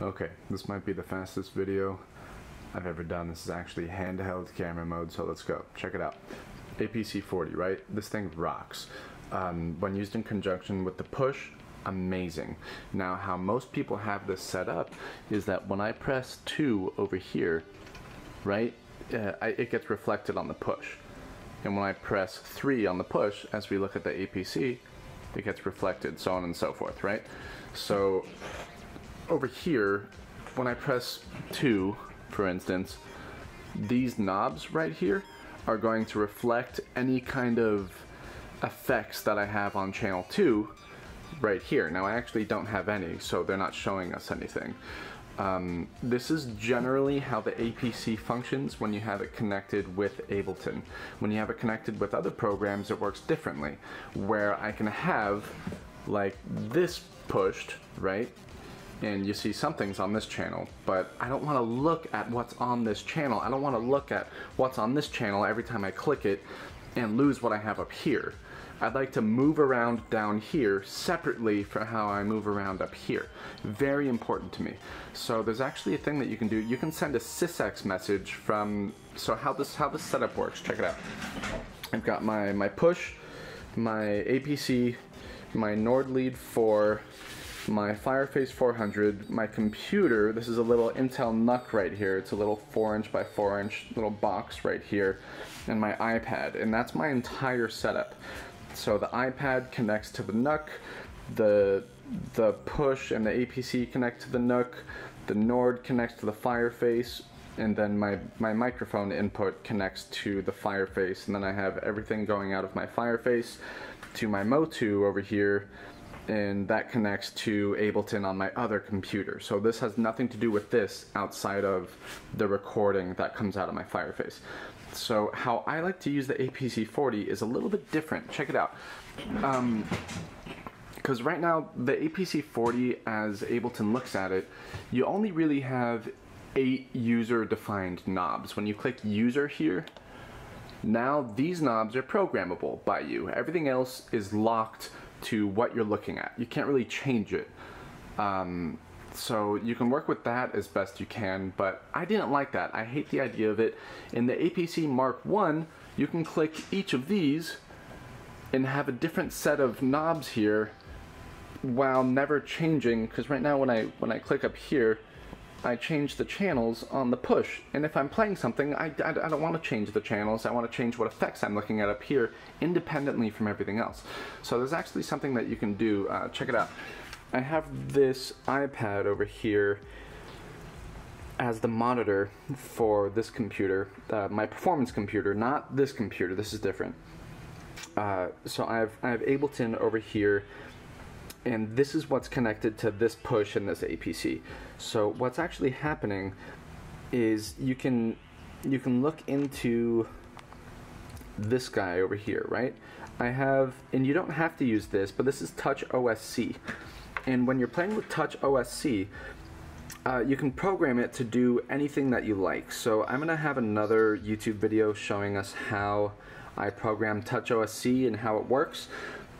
Okay, this might be the fastest video I've ever done. This is actually handheld camera mode, so let's go. Check it out. APC40, right? This thing rocks. When used in conjunction with the Push, amazing. Now, how most people have this set up is that when I press 2 over here, right, it gets reflected on the Push. And when I press 3 on the Push, as we look at the APC, it gets reflected, so on and so forth, right? So over here, when I press 2, for instance, these knobs right here are going to reflect any kind of effects that I have on channel 2 right here. Now, I actually don't have any, so they're not showing us anything. This is generally how the APC functions when you have it connected with Ableton. When you have it connected with other programs, it works differently, where I can have like this pushed, right? And you see something's on this channel, but I don't want to look at what's on this channel. I don't want to look at what's on this channel every time I click it and lose what I have up here. I'd like to move around down here separately from how I move around up here. Very important to me. So there's actually a thing that you can do. You can send a SysEx message from, so how this setup works, check it out. I've got my Push, my APC, my Nord Lead 4, my Fireface 400, my computer. This is a little Intel NUC right here. It's a little 4" by 4" little box right here, and my iPad, and that's my entire setup. So the iPad connects to the NUC, the Push and the APC connect to the NUC, the Nord connects to the Fireface, and then my microphone input connects to the Fireface, and then I have everything going out of my Fireface to my Motu over here, and that connects to Ableton on my other computer. So this has nothing to do with this outside of the recording that comes out of my Fireface. So how I like to use the APC40 is a little bit different. Check it out. Because right now, the APC40, as Ableton looks at it, you only really have 8 user-defined knobs. When you click user here, now these knobs are programmable by you. Everything else is locked to what you're looking at. You can't really change it. So you can work with that as best you can, but I didn't like that. I hate the idea of it. In the APC Mark 1, you can click each of these and have a different set of knobs here while never changing, because right now when I click up here, I change the channels on the Push, and if I'm playing something, I don't want to change the channels. I want to change what effects I'm looking at up here independently from everything else. So there's actually something that you can do. Check it out. I have this iPad over here as the monitor for this computer, my performance computer, not this computer. This is different. So I have Ableton over here, and this is what's connected to this Push and this APC. So what's actually happening is you can look into this guy over here, right? I have, and you don't have to use this, but this is Touch OSC. And when you're playing with Touch OSC, you can program it to do anything that you like. So I'm going to have another YouTube video showing us how I program Touch OSC and how it works,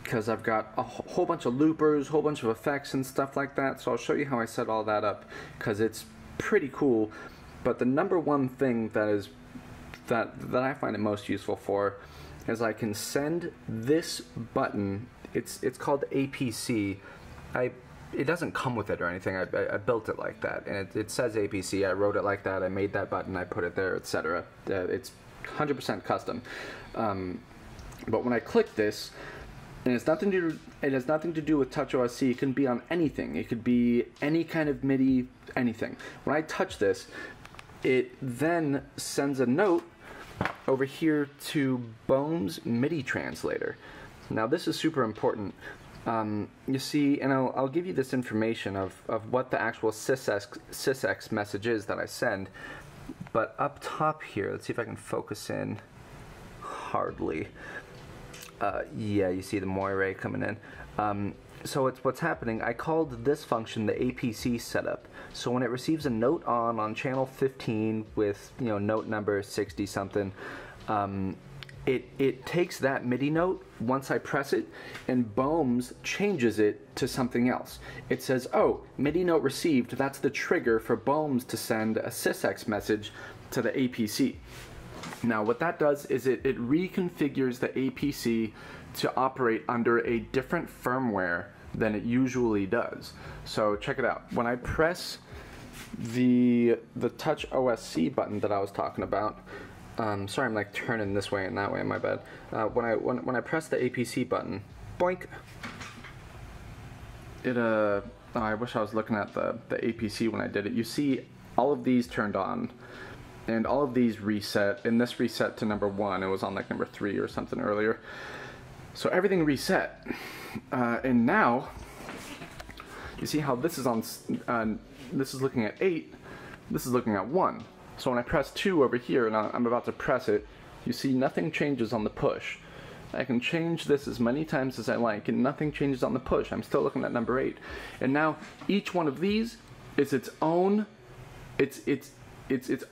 because I've got a whole bunch of loopers, a whole bunch of effects and stuff like that. So I'll show you how I set all that up, because it's pretty cool. But the number one thing that is that I find it most useful for is I can send this button. It's called APC. It doesn't come with it or anything. I built it like that, and it says APC. I wrote it like that. I made that button. I put it there, etc. It's 100% custom. But when I click this, and it has nothing to do with Touch OSC. It can be on anything. It could be any kind of MIDI, anything. When I touch this, it then sends a note over here to Bome's MIDI translator. Now this is super important. You see, and I'll give you this information of what the actual SysEx message is that I send, but up top here, let's see if I can focus in hardly. Yeah, you see the moire coming in. So it's what's happening. I called this function the APC setup. So when it receives a note on channel 15 with note number 60 something, it takes that MIDI note once I press it, and Bome's changes it to something else. It says, oh, MIDI note received, that's the trigger for Bome's to send a SysEx message to the APC. Now what that does is it reconfigures the APC to operate under a different firmware than it usually does. So check it out. When I press the Touch OSC button that I was talking about, sorry, I'm like turning this way and that way, my bad. When I press the APC button, boink, oh, I wish I was looking at the APC when I did it. You see all of these turned on, and all of these reset, and this reset to number 1. It was on like number 3 or something earlier. So everything reset, and now you see how this is on, this is looking at 8, this is looking at 1. So when I press 2 over here and I'm about to press it, you see nothing changes on the push. I can change this as many times as I like, and nothing changes on the push. I'm still looking at number 8. And now each one of these is its own, its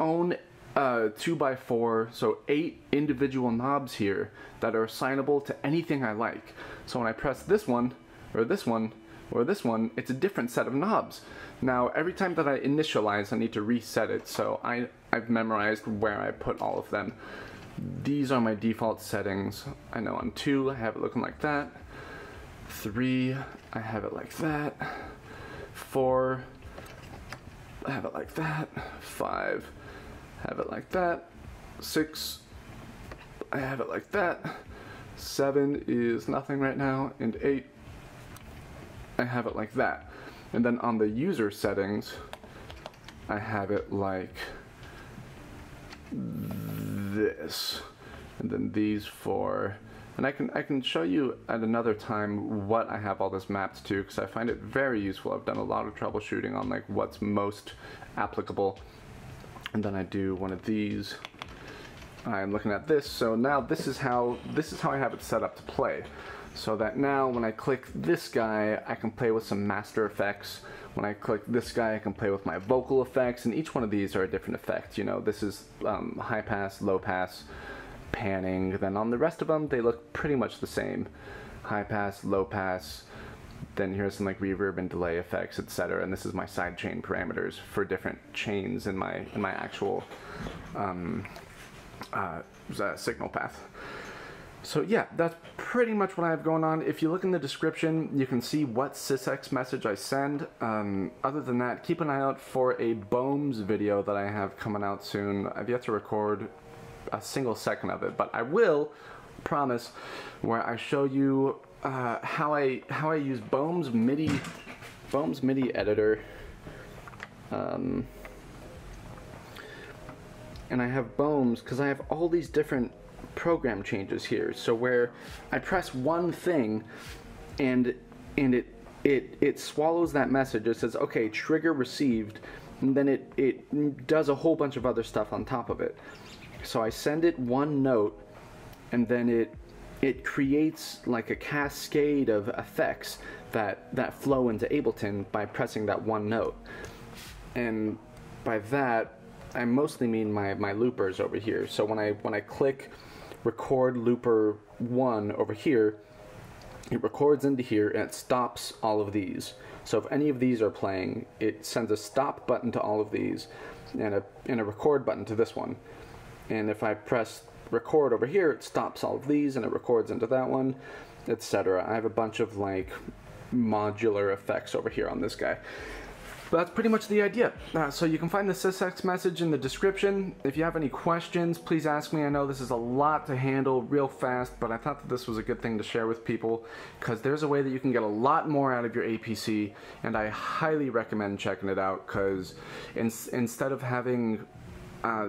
own 2x4, so 8 individual knobs here that are assignable to anything I like. So when I press this one, or this one, or this one, it's a different set of knobs. Now every time that I initialize, I need to reset it, so I've memorized where I put all of them. These are my default settings. I know on 2 I have it looking like that, 3 I have it like that, 4 I have it like that, 5 I have it like that, 6 I have it like that, 7 is nothing right now, and 8 I have it like that. And then on the user settings, I have it like this, and then these 4. And I can show you at another time what I have all this mapped to, because I find it very useful. I've done a lot of troubleshooting on like what's most applicable. And then I do one of these. I'm looking at this, so now this is how I have it set up to play. So that now when I click this guy, I can play with some master effects. When I click this guy, I can play with my vocal effects, and each one of these are a different effect. You know, this is high pass, low pass, panning. Then on the rest of them, they look pretty much the same. High pass, low pass, then here's some like reverb and delay effects, etc. And this is my sidechain parameters for different chains in my actual signal path. So yeah, that's pretty much what I have going on. If you look in the description, you can see what SysEx message I send. Other than that, keep an eye out for a Bome's video that I have coming out soon. I've yet to record a single second of it, but I will, promise, where I show you how I use Bome's MIDI editor. And I have Bome's because I have all these different program changes here, so where I press one thing and it swallows that message. It says, okay, trigger received, and then it does a whole bunch of other stuff on top of it. So I send it one note, and then it creates like a cascade of effects that flow into Ableton by pressing that one note. And by that I mostly mean my loopers over here. So when I click record looper 1 over here, it records into here and it stops all of these. So if any of these are playing, it sends a stop button to all of these and a record button to this one. And if I press record over here, it stops all of these and it records into that one, etc. I have a bunch of like modular effects over here on this guy. But that's pretty much the idea. So you can find the SysEx message in the description. If you have any questions, please ask me. I know this is a lot to handle real fast, but I thought that this was a good thing to share with people, because there's a way that you can get a lot more out of your APC, and I highly recommend checking it out, because instead of having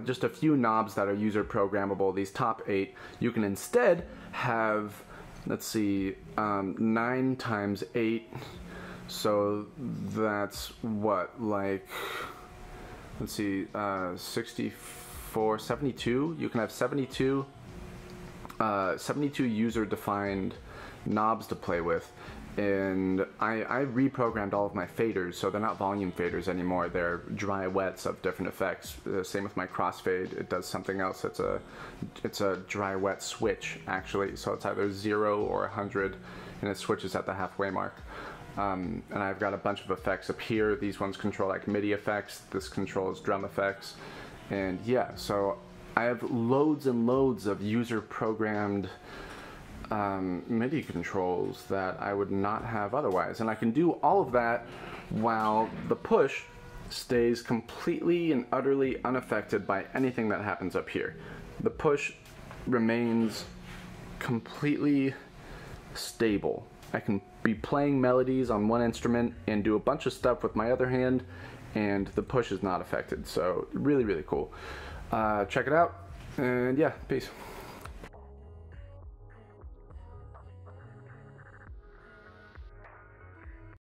just a few knobs that are user programmable, these top 8, you can instead have, let's see, 9 times 8. So that's what, like, let's see, 64, 72. You can have 72 user-defined knobs to play with, and I reprogrammed all of my faders, so they're not volume faders anymore, they're dry wets of different effects. The same with my crossfade, it does something else. It's a dry wet switch, actually, so it's either 0 or 100, and it switches at the halfway mark. And I've got a bunch of effects up here. These ones control like MIDI effects, this controls drum effects, and yeah, so I have loads and loads of user-programmed MIDI controls that I would not have otherwise. And I can do all of that while the Push stays completely and utterly unaffected by anything that happens up here. The Push remains completely stable. I can be playing melodies on one instrument and do a bunch of stuff with my other hand, and the Push is not affected. So really, really cool. Check it out, and yeah, peace.